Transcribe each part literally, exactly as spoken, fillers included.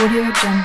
Audio Jungle.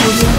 Audio